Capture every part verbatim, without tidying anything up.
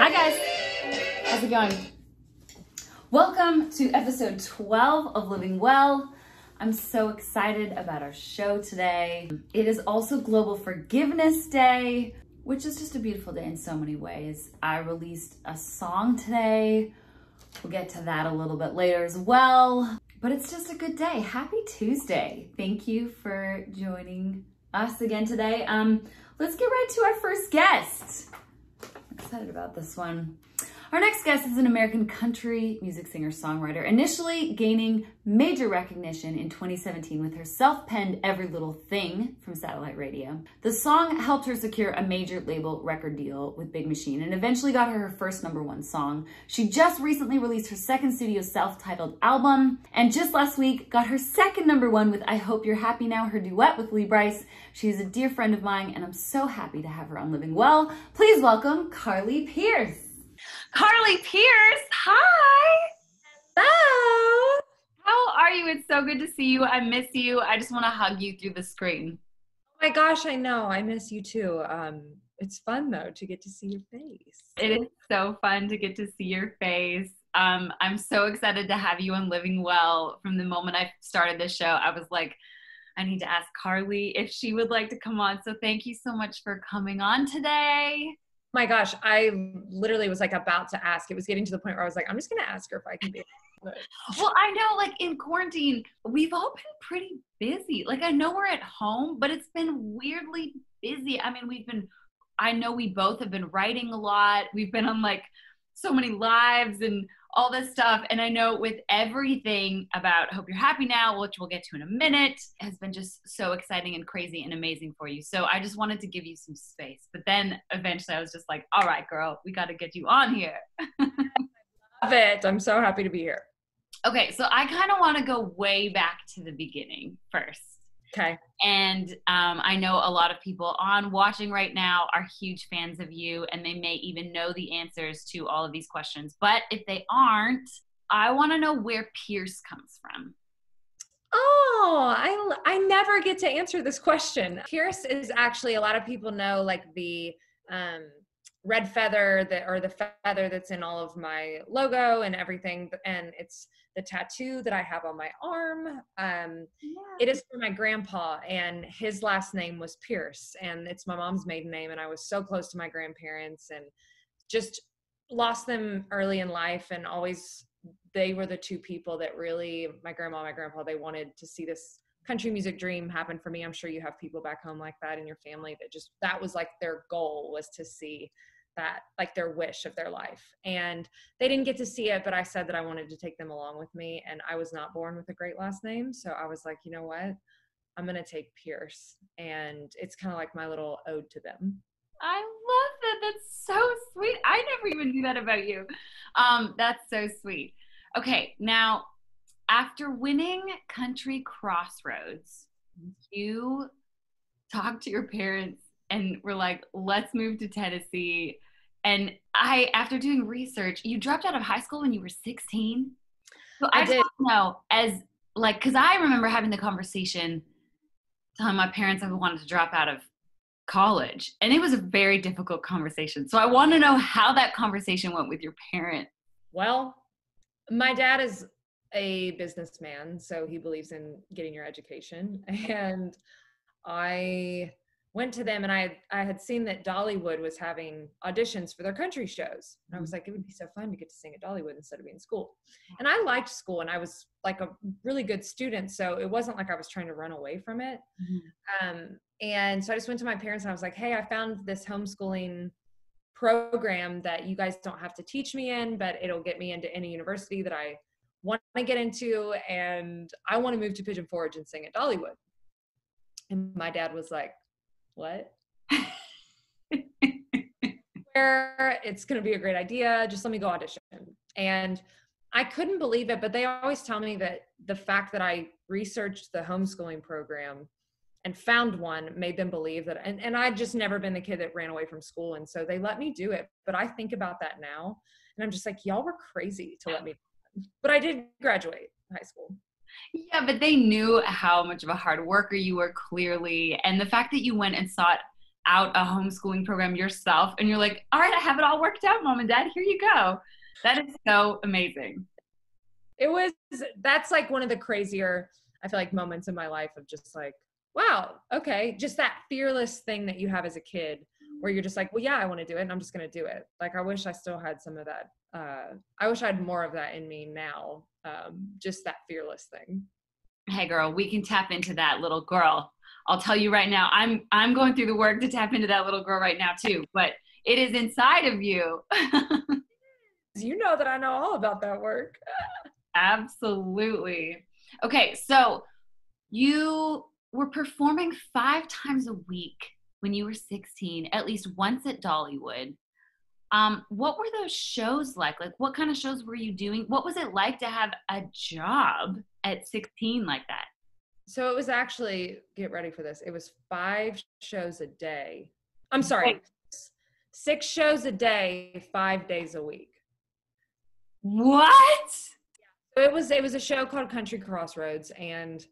Hi guys, how's it going? Welcome to episode twelve of Living Well. I'm so excited about our show today. It is also Global Forgiveness Day, which is just a beautiful day in so many ways. I released a song today. We'll get to that a little bit later as well, but it's just a good day. Happy Tuesday. Thank you for joining us again today. Um, let's get right to our first guest. I'm excited about this one. Our next guest is an American country music singer-songwriter, initially gaining major recognition in twenty seventeen with her self-penned Every Little Thing from Satellite Radio. The song helped her secure a major label record deal with Big Machine and eventually got her her first number one song. She just recently released her second studio self-titled album, and just last week got her second number one with I Hope You're Happy Now, her duet with Lee Brice. She is a dear friend of mine, and I'm so happy to have her on Living Well. Please welcome Carly Pearce. Carly Pearce, hi. Hello. How are you? It's so good to see you. I miss you. I just want to hug you through the screen. Oh my gosh, I know. I miss you too. Um, it's fun though to get to see your face. It is so fun to get to see your face. Um, I'm so excited to have you on Living Well. From the moment I started this show, I was like, I need to ask Carly if she would like to come on. So thank you so much for coming on today. My gosh, I literally was like about to ask. It was getting to the point where I was like, I'm just going to ask her if I can be. Well, I know, like in quarantine, we've all been pretty busy. Like I know we're at home, but it's been weirdly busy. I mean, we've been, I know we both have been writing a lot. We've been on like so many lives and all this stuff. And I know with everything about Hope You're Happy Now, which we'll get to in a minute, has been just so exciting and crazy and amazing for you. So I just wanted to give you some space. But then eventually I was just like, all right, girl, we got to get you on here. I love it. I'm so happy to be here. Okay. So I kind of want to go way back to the beginning first. Okay. And um, I know a lot of people on watching right now are huge fans of you, and they may even know the answers to all of these questions. But if they aren't, I want to know where Pearce comes from. Oh, I, I never get to answer this question. Pearce is actually, a lot of people know like the um, red feather that, or the feather that's in all of my logo and everything. And it's the tattoo that I have on my arm. Um, yeah. It is for my grandpa, and his last name was Pearce, and it's my mom's maiden name. And I was so close to my grandparents and just lost them early in life. And always, they were the two people that really, my grandma, my grandpa, they wanted to see this country music dream happen for me. I'm sure you have people back home like that in your family that just, that was like their goal, was to see that, like their wish of their life. And they didn't get to see it, but I said that I wanted to take them along with me. And I was not born with a great last name. So I was like, you know what? I'm going to take Pearce. And it's kind of like my little ode to them. I love that. That's so sweet. I never even knew that about you. Um, that's so sweet. Okay. Now, after winning Country Crossroads, you talked to your parents and were like, let's move to Tennessee. And I, after doing research, you dropped out of high school when you were sixteen. So I, I did know, as like, cause I remember having the conversation, telling my parents I wanted to drop out of college. And it was a very difficult conversation. So I want to know how that conversation went with your parent. Well, my dad is a businessman. So he believes in getting your education. And I went to them, and I, I had seen that Dollywood was having auditions for their country shows. And I was like, it would be so fun to get to sing at Dollywood instead of being in school. And I liked school, and I was like a really good student. So it wasn't like I was trying to run away from it. Mm-hmm. Um, and so I just went to my parents, and I was like, hey, I found this homeschooling program that you guys don't have to teach me in, but it'll get me into any university that I want to get into. And I want to move to Pigeon Forge and sing at Dollywood. And my dad was like, what? Where it's going to be a great idea. Just let me go audition. And I couldn't believe it, but they always tell me that the fact that I researched the homeschooling program and found one made them believe that. And, and I'd just never been the kid that ran away from school. And so they let me do it. But I think about that now, and I'm just like, y'all were crazy to let me. But I did graduate high school. Yeah, but they knew how much of a hard worker you were, clearly. And the fact that you went and sought out a homeschooling program yourself and you're like, all right, I have it all worked out, mom and dad, here you go. That is so amazing. It was, that's like one of the crazier, I feel like, moments in my life of just like, wow, okay. Just that fearless thing that you have as a kid where you're just like, well, yeah, I want to do it and I'm just going to do it. Like, I wish I still had some of that. Uh, I wish I had more of that in me now. Um, just that fearless thing. Hey girl, we can tap into that little girl. I'll tell you right now, I'm, I'm going through the work to tap into that little girl right now too, but it is inside of you. You know that I know all about that work. Absolutely. Okay. So you were performing five times a week when you were sixteen, at least once at Dollywood. Um, what were those shows like? Like, what kind of shows were you doing? What was it like to have a job at sixteen like that? So it was actually, get ready for this. It was five shows a day. I'm sorry, six shows a day, five days a week. What? It was, it was a show called Country Crossroads, and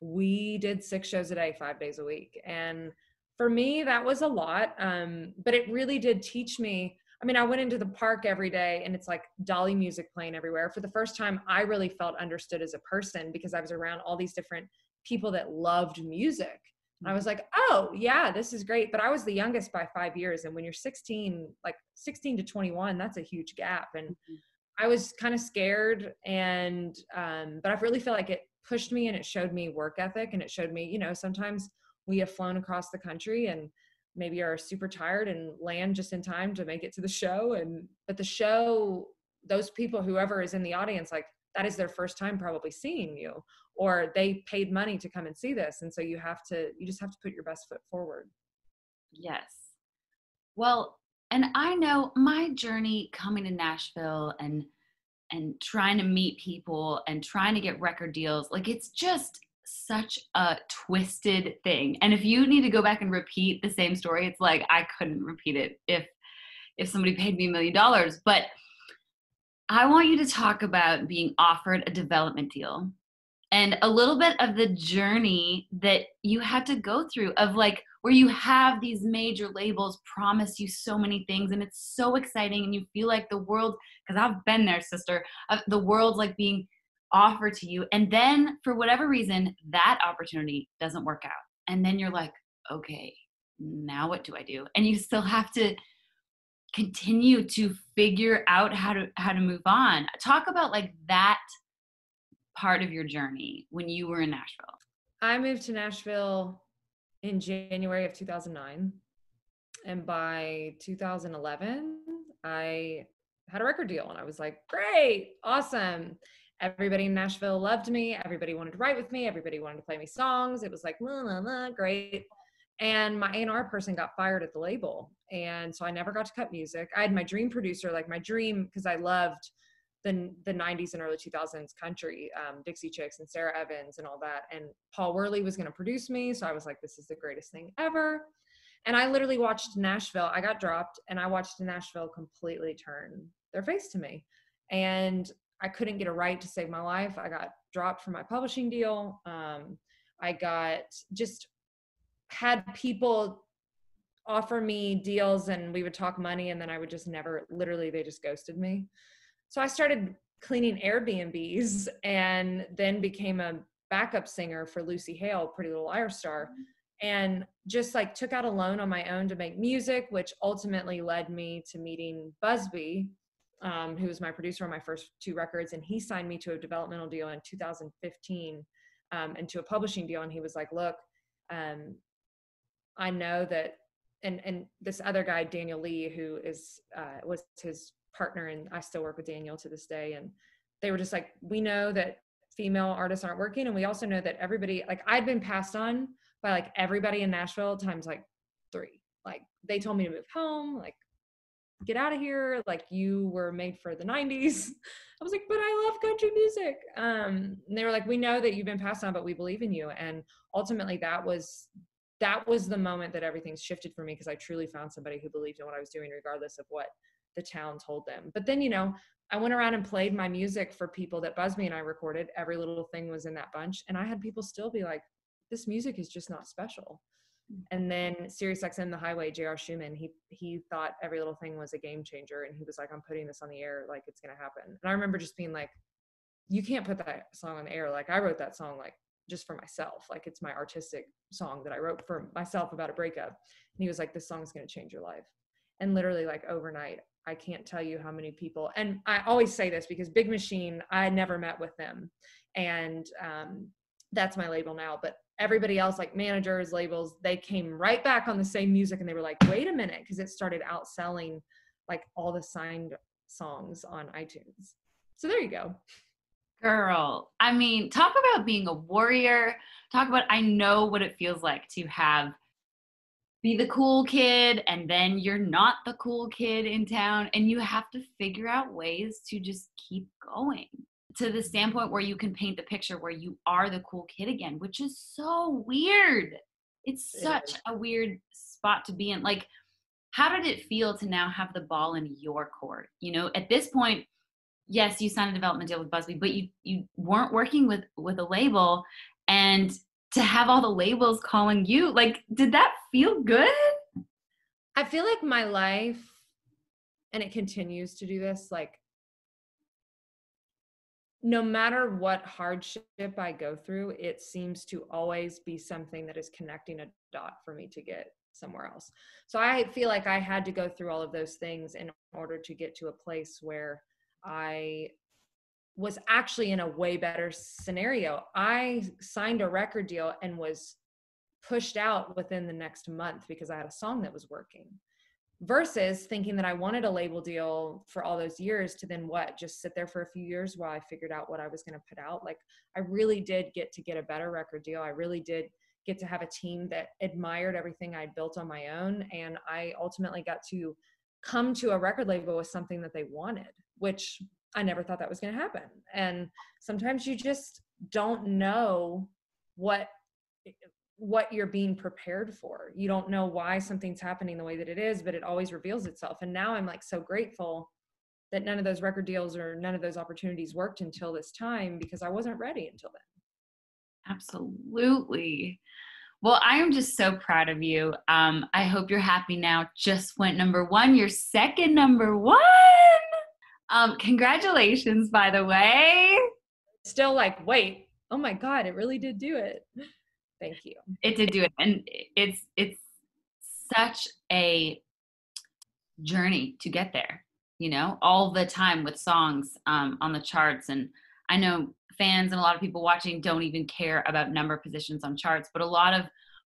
we did six shows a day, five days a week. And for me, that was a lot. Um, but it really did teach me. I mean, I went into the park every day and it's like Dolly music playing everywhere. For the first time, I really felt understood as a person because I was around all these different people that loved music. And I was like, oh yeah, this is great. But I was the youngest by five years. And when you're sixteen, like sixteen to twenty-one, that's a huge gap. And mm-hmm. I was kind of scared, and, um, but I really feel like it pushed me and it showed me work ethic, and it showed me, you know, sometimes we have flown across the country and maybe are super tired and land just in time to make it to the show. And, but the show, those people, whoever is in the audience, like that is their first time probably seeing you, or they paid money to come and see this. And so you have to, you just have to put your best foot forward. Yes. Well, and I know my journey coming to Nashville and and trying to meet people and trying to get record deals, like it's just such a twisted thing. And if you need to go back and repeat the same story, it's like I couldn't repeat it if if somebody paid me a million dollars. But I want you to talk about being offered a development deal and a little bit of the journey that you had to go through of like, where you have these major labels promise you so many things, and it's so exciting, and you feel like the world, because I've been there, sister, uh, the world's like being offered to you. And then for whatever reason, that opportunity doesn't work out. And then you're like, okay, now what do I do? And you still have to continue to figure out how to, how to move on. Talk about like that part of your journey when you were in Nashville. I moved to Nashville in January of two thousand nine. And by two thousand eleven, I had a record deal and I was like, great, awesome. Everybody in Nashville loved me. Everybody wanted to write with me. Everybody wanted to play me songs. It was like, la, la, la, great. And my A and R person got fired at the label. And so I never got to cut music. I had my dream producer, like my dream, because I loved the, the nineties and early two thousands country, um, Dixie Chicks and Sarah Evans and all that. And Paul Worley was going to produce me. So I was like, this is the greatest thing ever. And I literally watched Nashville. I got dropped and I watched Nashville completely turn their face to me. And I couldn't get a write to save my life. I got dropped from my publishing deal. Um, I got just had people offer me deals and we would talk money. And then I would just never, literally, they just ghosted me. So I started cleaning Airbnbs and then became a backup singer for Lucy Hale, Pretty Little Liars star, and just like took out a loan on my own to make music, which ultimately led me to meeting Busby, um, who was my producer on my first two records. And he signed me to a developmental deal in two thousand fifteen um, and to a publishing deal. And he was like, look, um, I know that, and, and this other guy, Daniel Lee, who is, uh, was his partner, and I still work with Daniel to this day. And they were just like, we know that female artists aren't working. And we also know that everybody, like I'd been passed on by like everybody in Nashville times like three. Like they told me to move home, like get out of here. Like you were made for the nineties. I was like, but I love country music. Um, and they were like, we know that you've been passed on, but we believe in you. And ultimately that was, that was the moment that everything shifted for me, because I truly found somebody who believed in what I was doing, regardless of what the town told them. But then, you know, I went around and played my music for people that Busby and I recorded. Every little thing was in that bunch. And I had people still be like, this music is just not special. And then Sirius X M, The Highway, J R. Schumann, he he thought every little thing was a game changer. And he was like, I'm putting this on the air, like it's going to happen. And I remember just being like, you can't put that song on the air. Like I wrote that song like just for myself. Like it's my artistic song that I wrote for myself about a breakup. And he was like, this song's going to change your life. And literally like overnight, I can't tell you how many people, and I always say this because Big Machine, I never met with them. And um, that's my label now, but everybody else, like managers, labels, they came right back on the same music and they were like, wait a minute, because it started outselling like all the signed songs on iTunes. So there you go. Girl, I mean, talk about being a warrior. Talk about, I know what it feels like to have be the cool kid, and then you're not the cool kid in town, and you have to figure out ways to just keep going to the standpoint where you can paint the picture where you are the cool kid again, which is so weird. It's such a weird spot to be in. Like, how did it feel to now have the ball in your court? You know, at this point, yes, you signed a development deal with Busby, but you you weren't working with, with a label, and to have all the labels calling you, like, did that feel good? I feel like my life, and it continues to do this, like, no matter what hardship I go through, it seems to always be something that is connecting a dot for me to get somewhere else. So I feel like I had to go through all of those things in order to get to a place where I was actually in a way better scenario. I signed a record deal and was pushed out within the next month because I had a song that was working. Versus thinking that I wanted a label deal for all those years to then what, just sit there for a few years while I figured out what I was going to put out. Like I really did get to get a better record deal. I really did get to have a team that admired everything I built on my own. And I ultimately got to come to a record label with something that they wanted, which I never thought that was going to happen. And sometimes you just don't know what what you're being prepared for. You don't know why something's happening the way that it is, but it always reveals itself. And now I'm like so grateful that none of those record deals or none of those opportunities worked until this time because I wasn't ready until then. Absolutely. Well, I am just so proud of you. Um, I hope you're happy now. Just went number one, your second number one. Um, congratulations, by the way. Still like, wait, oh my God, it really did do it. Thank you. It did do it. And it's, it's such a journey to get there, you know, all the time with songs um, on the charts. And I know fans and a lot of people watching don't even care about number positions on charts, but a lot of,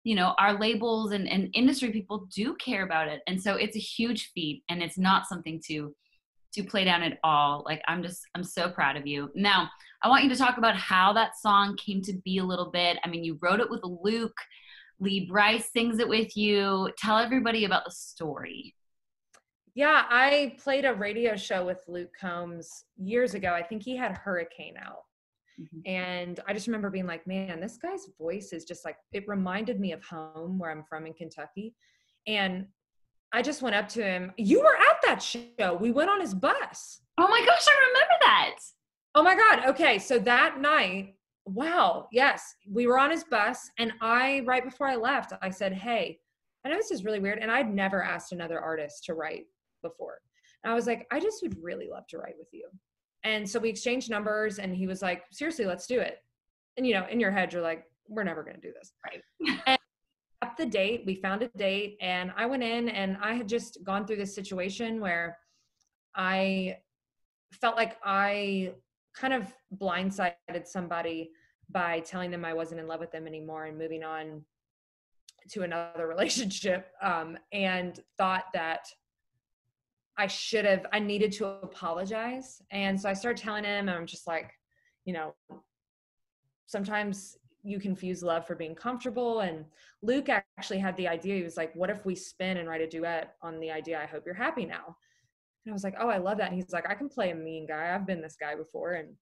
you know, our labels and, and industry people do care about it. And so it's a huge feat, and it's not something to, to play down at all. Like, I'm just, I'm so proud of you. Now, I want you to talk about how that song came to be a little bit. I mean, you wrote it with Luke. Lee Brice sings it with you. Tell everybody about the story. Yeah, I played a radio show with Luke Combs years ago. I think he had Hurricane out. Mm-hmm. And I just remember being like, man, this guy's voice is just like, it reminded me of home, where I'm from in Kentucky. And I just went up to him. You were at that show. We went on his bus. Oh my gosh, I remember that. Oh my God. Okay. So that night, wow. Yes. We were on his bus, and I, right before I left, I said, hey, I know this is really weird, and I'd never asked another artist to write before. And I was like, I just would really love to write with you. And so we exchanged numbers, and he was like, seriously, let's do it. And you know, in your head, you're like, we're never going to do this. Right. And the date, we found a date, and I went in, and I had just gone through this situation where I felt like I kind of blindsided somebody by telling them I wasn't in love with them anymore and moving on to another relationship, um, and thought that I should have, I needed to apologize. And so I started telling him, and I'm just like, you know, sometimes you confuse love for being comfortable. And Luke actually had the idea. He was like, what if we spin and write a duet on the idea, I hope you're happy now. And I was like, oh, I love that. And he's like, I can play a mean guy. I've been this guy before. And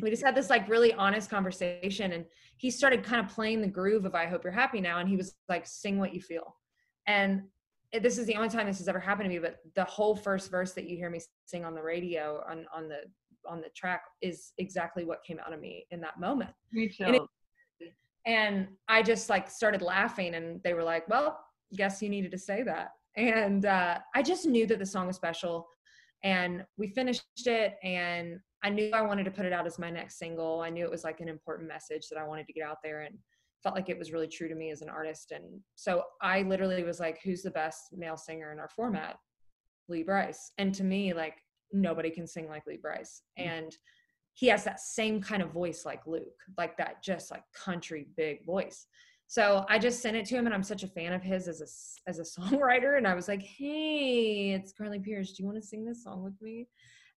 we just had this like really honest conversation. And he started kind of playing the groove of I hope you're happy now. And he was like, sing what you feel. And this is the only time this has ever happened to me, but the whole first verse that you hear me sing on the radio on, on the, on the track is exactly what came out of me in that moment. And I just like started laughing, and they were like, well, guess you needed to say that. And uh, I just knew that the song was special, and we finished it, and I knew I wanted to put it out as my next single. I knew it was like an important message that I wanted to get out there, and felt like it was really true to me as an artist. And so I literally was like, who's the best male singer in our format? Lee Brice. And to me, like, nobody can sing like Lee Brice. Mm-hmm. And he has that same kind of voice like Luke, like that just like country big voice. So I just sent it to him, and I'm such a fan of his as a, as a songwriter. And I was like, hey, it's Carly Pearce. Do you want to sing this song with me?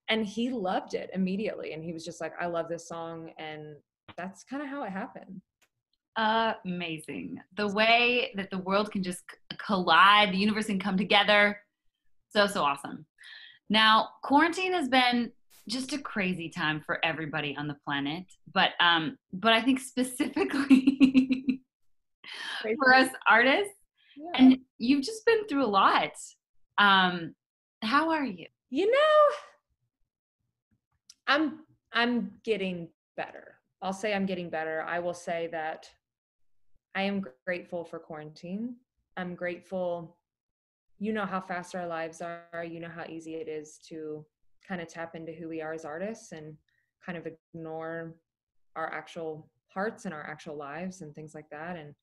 And he loved it immediately. And he was just like, I love this song. And that's kind of how it happened. Amazing. The way that the world can just collide, the universe can come together. So, so awesome. Now, quarantine has been just a crazy time for everybody on the planet. But, um, but I think specifically for us artists, yeah. And you've just been through a lot. Um, how are you? You know, I'm, I'm getting better. I'll say I'm getting better. I will say that I am grateful for quarantine. I'm grateful. You know how fast our lives are. You know how easy it is to kind of tap into who we are as artists and kind of ignore our actual hearts and our actual lives and things like that. And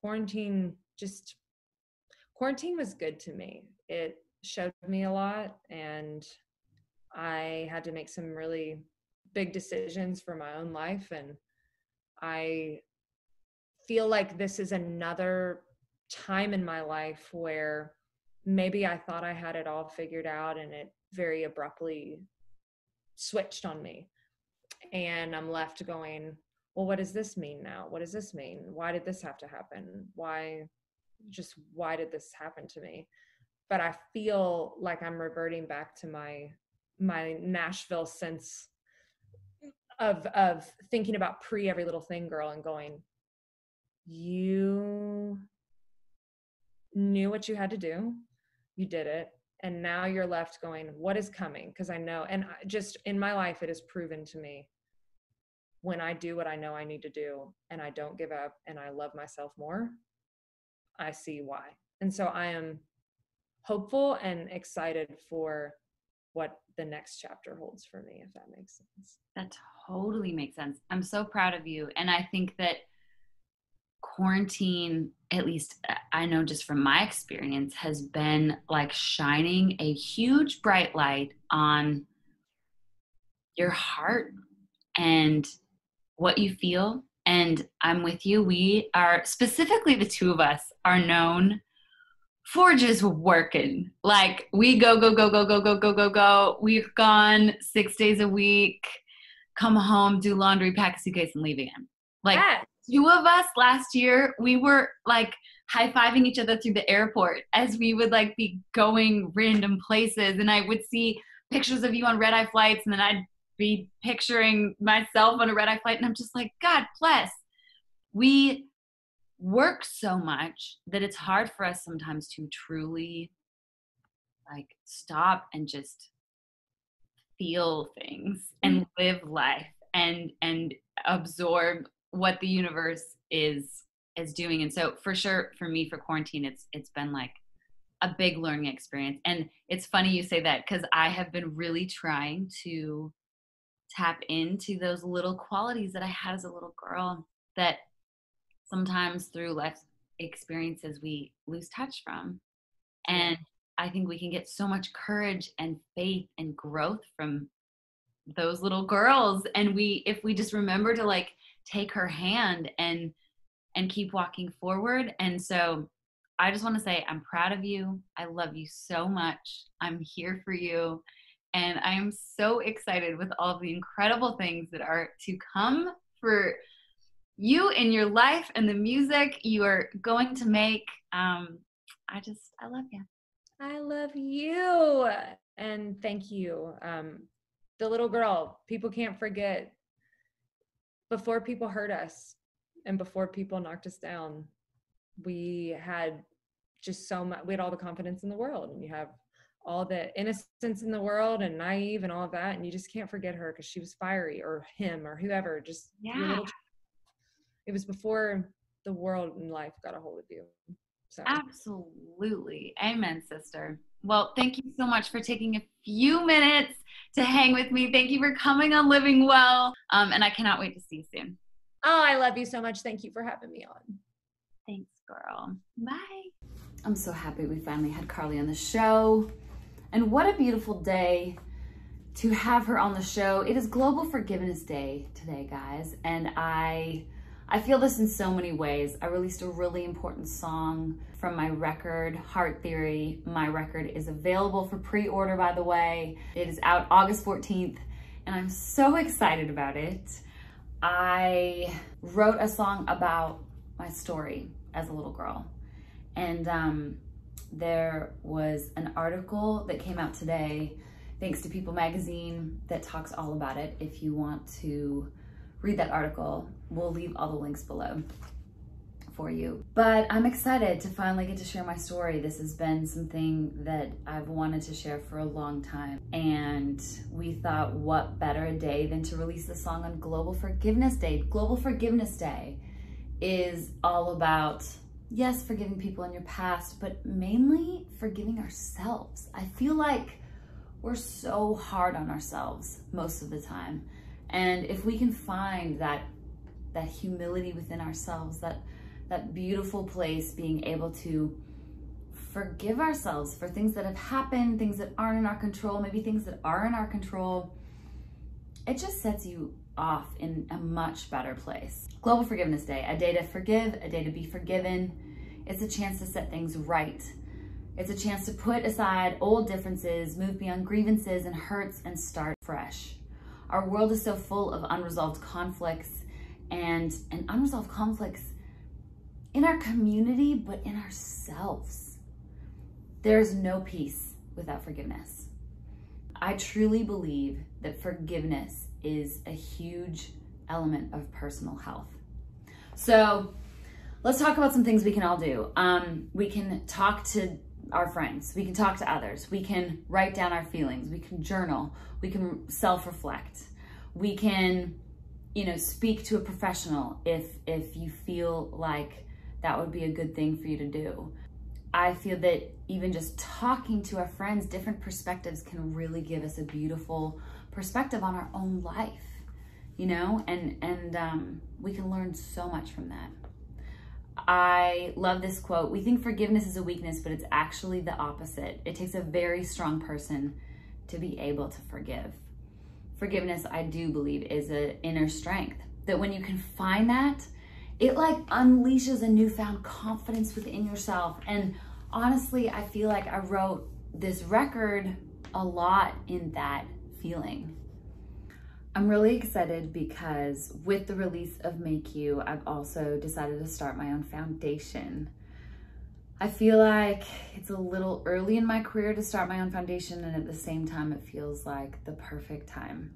quarantine just, quarantine was good to me. It showed me a lot, and I had to make some really big decisions for my own life. And I feel like this is another time in my life where maybe I thought I had it all figured out, and it very abruptly switched on me. And I'm left going, well, what does this mean now? What does this mean? Why did this have to happen? Why, just why did this happen to me? But I feel like I'm reverting back to my, my Nashville sense of of thinking about pre every little thing girl, and going, you knew what you had to do, you did it, and now you're left going, what is coming? Because I know, and I, just in my life, it has proven to me, when I do what I know I need to do, and I don't give up, and I love myself more, I see why. And so I am hopeful and excited for what the next chapter holds for me, if that makes sense. That totally makes sense. I'm so proud of you. And I think that quarantine, at least I know just from my experience, has been like shining a huge bright light on your heart and what you feel. And I'm with you. We are, specifically the two of us, are known for just working. Like, we go, go, go, go, go, go, go, go, go. We're gone six days a week, come home, do laundry, pack a suitcase, and leave again. Like, yes. Two of us last year, we were like high-fiving each other through the airport as we would like be going random places. And I would see pictures of you on red-eye flights, and then I'd be picturing myself on a red-eye flight. And I'm just like, God bless. We work so much that it's hard for us sometimes to truly like stop and just feel things and live life and and absorb what the universe is is doing. And so for sure, for me, for quarantine, it's it's been like a big learning experience. And it's funny you say that, because I have been really trying to tap into those little qualities that I had as a little girl that sometimes through life experiences we lose touch from. And I think we can get so much courage and faith and growth from those little girls. And we, if we just remember to like take her hand and, and keep walking forward. And so I just want to say, I'm proud of you. I love you so much. I'm here for you. And I am so excited with all the incredible things that are to come for you in your life and the music you are going to make. Um, I just, I love you. I love you. And thank you. Um, the little girl, people can't forget, before people hurt us and before people knocked us down, we had just so much, we had all the confidence in the world, and you have all the innocence in the world and naive and all of that. And you just can't forget her, because she was fiery, or him, or whoever, just, yeah. it was before the world and life got a hold of you. So. Absolutely. Amen, sister. Well, thank you so much for taking a few minutes to hang with me. Thank you for coming on Living Well. Um, and I cannot wait to see you soon. Oh, I love you so much. Thank you for having me on. Thanks, girl. Bye. I'm so happy we finally had Carly on the show. And what a beautiful day to have her on the show. It is Global Forgiveness Day today, guys. And I... I feel this in so many ways. I released a really important song from my record, Heart Theory. My record is available for pre-order, by the way. It is out August fourteenth, and I'm so excited about it. I wrote a song about my story as a little girl. And um, there was an article that came out today, thanks to People Magazine, that talks all about it. If you want to read that article, we'll leave all the links below for you. But I'm excited to finally get to share my story. This has been something that I've wanted to share for a long time. And we thought, what better a day than to release the song on Global Forgiveness Day. Global Forgiveness Day is all about, yes, forgiving people in your past, but mainly forgiving ourselves. I feel like we're so hard on ourselves most of the time. And if we can find that that humility within ourselves, that that beautiful place, being able to forgive ourselves for things that have happened, things that aren't in our control, maybe things that are in our control, it just sets you off in a much better place. Global Forgiveness Day, a day to forgive, a day to be forgiven. It's a chance to set things right. It's a chance to put aside old differences, move beyond grievances and hurts, and start fresh. Our world is so full of unresolved conflicts and, and unresolved conflicts in our community, but in ourselves. There's no peace without forgiveness. I truly believe that forgiveness is a huge element of personal health. So let's talk about some things we can all do. Um, we can talk to our friends, we can talk to others, we can write down our feelings, we can journal, we can self-reflect, we can, you know, speak to a professional if if you feel like that would be a good thing for you to do. I feel that even just talking to our friends, different perspectives can really give us a beautiful perspective on our own life, you know, and, and um, we can learn so much from that. I love this quote. We think forgiveness is a weakness, but it's actually the opposite. It takes a very strong person to be able to forgive. Forgiveness, I do believe, is an inner strength. That when you can find that, it like unleashes a newfound confidence within yourself. And honestly, I feel like I wrote this record a lot in that feeling. I'm really excited because with the release of Make You, I've also decided to start my own foundation. I feel like it's a little early in my career to start my own foundation, and at the same time, it feels like the perfect time.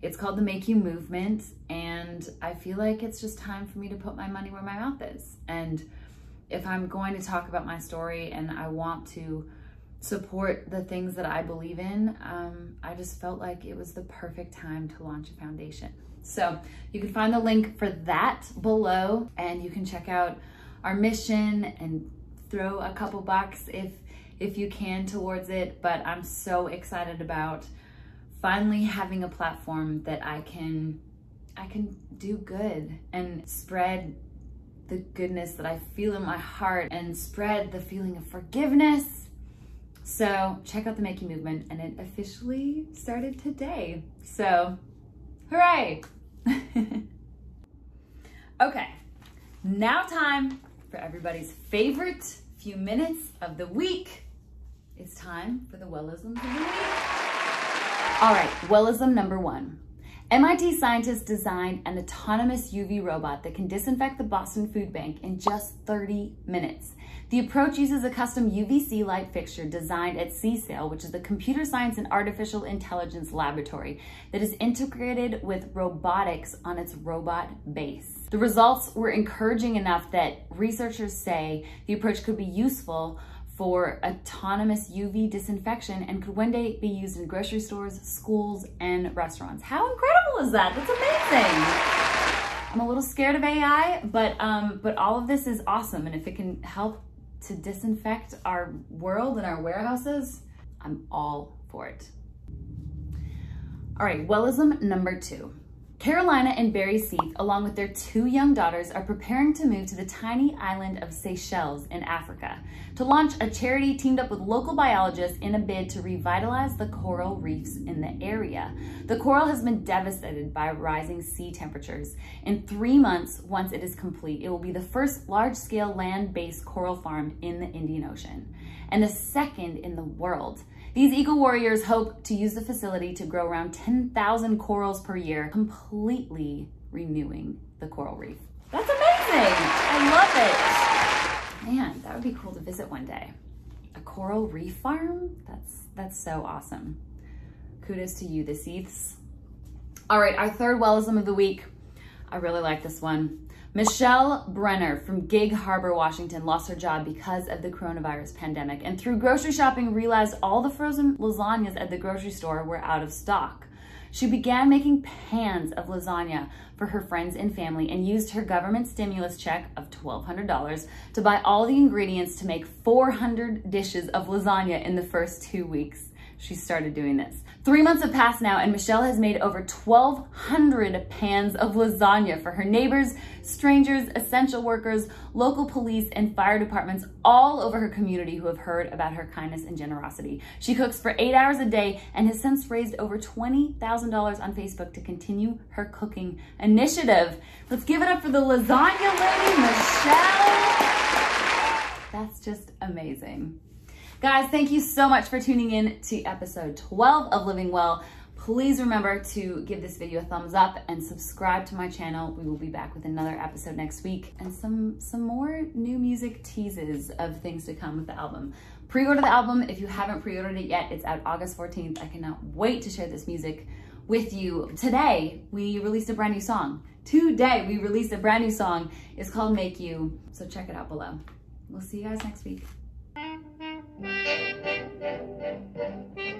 It's called the Make You Movement, and I feel like it's just time for me to put my money where my mouth is. And if I'm going to talk about my story and I want to support the things that I believe in, um, I just felt like it was the perfect time to launch a foundation. So you can find the link for that below, and you can check out our mission and throw a couple bucks if, if you can towards it. But I'm so excited about finally having a platform that I can, I can do good and spread the goodness that I feel in my heart and spread the feeling of forgiveness. So check out the Make You Movement, and it officially started today. So hooray. Okay, now time for everybody's favorite few minutes of the week. It's time for the Wellisms of the week. All right, Wellism number one. M I T scientists designed an autonomous U V robot that can disinfect the Boston Food Bank in just thirty minutes. The approach uses a custom U V C light fixture designed at C S A I L, which is the Computer Science and Artificial Intelligence Laboratory, that is integrated with robotics on its robot base. The results were encouraging enough that researchers say the approach could be useful for autonomous U V disinfection and could one day be used in grocery stores, schools, and restaurants. How incredible is that? That's amazing. I'm a little scared of A I, but um, but all of this is awesome, and if it can help to disinfect our world and our warehouses, I'm all for it. All right, wellism number two. Carolina and Barry Seath, along with their two young daughters, are preparing to move to the tiny island of Seychelles in Africa to launch a charity teamed up with local biologists in a bid to revitalize the coral reefs in the area. The coral has been devastated by rising sea temperatures. In three months, once it is complete, it will be the first large-scale land-based coral farm in the Indian Ocean and the second in the world. These eco-warriors hope to use the facility to grow around ten thousand corals per year, completely renewing the coral reef. That's amazing! I love it! Man, that would be cool to visit one day. A coral reef farm? That's, that's so awesome. Kudos to you, the Seaths. All right, our third wellism of the week. I really like this one. Michelle Brenner from Gig Harbor, Washington, lost her job because of the coronavirus pandemic, and through grocery shopping realized all the frozen lasagnas at the grocery store were out of stock. She began making pans of lasagna for her friends and family and used her government stimulus check of twelve hundred dollars to buy all the ingredients to make four hundred dishes of lasagna in the first two weeks. She started doing this. Three months have passed now, and Michelle has made over twelve hundred pans of lasagna for her neighbors, strangers, essential workers, local police, and fire departments all over her community who have heard about her kindness and generosity. She cooks for eight hours a day and has since raised over twenty thousand dollars on Facebook to continue her cooking initiative. Let's give it up for the lasagna lady, Michelle. That's just amazing. Guys, thank you so much for tuning in to episode twelve of Living Well. Please remember to give this video a thumbs up and subscribe to my channel. We will be back with another episode next week and some, some more new music teases of things to come with the album. Pre-order the album if you haven't pre-ordered it yet. It's out August fourteenth. I cannot wait to share this music with you. Today, we released a brand new song. Today, we released a brand new song. It's called Make You, so check it out below. We'll see you guys next week. Thank you.